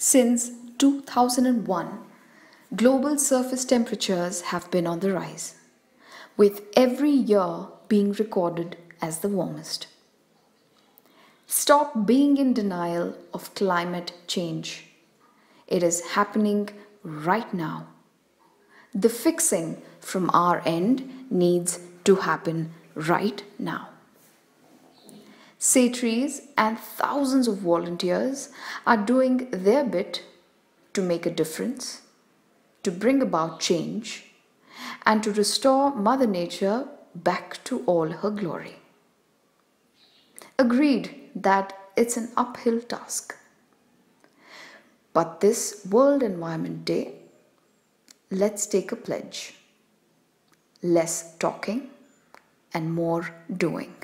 Since 2001, global surface temperatures have been on the rise, with every year being recorded as the warmest. Stop being in denial of climate change. It is happening right now. The fixing from our end needs to happen right now. Satrays and thousands of volunteers are doing their bit to make a difference, to bring about change, and to restore Mother Nature back to all her glory. Agreed that it's an uphill task. But this World Environment Day, let's take a pledge. Less talking and more doing.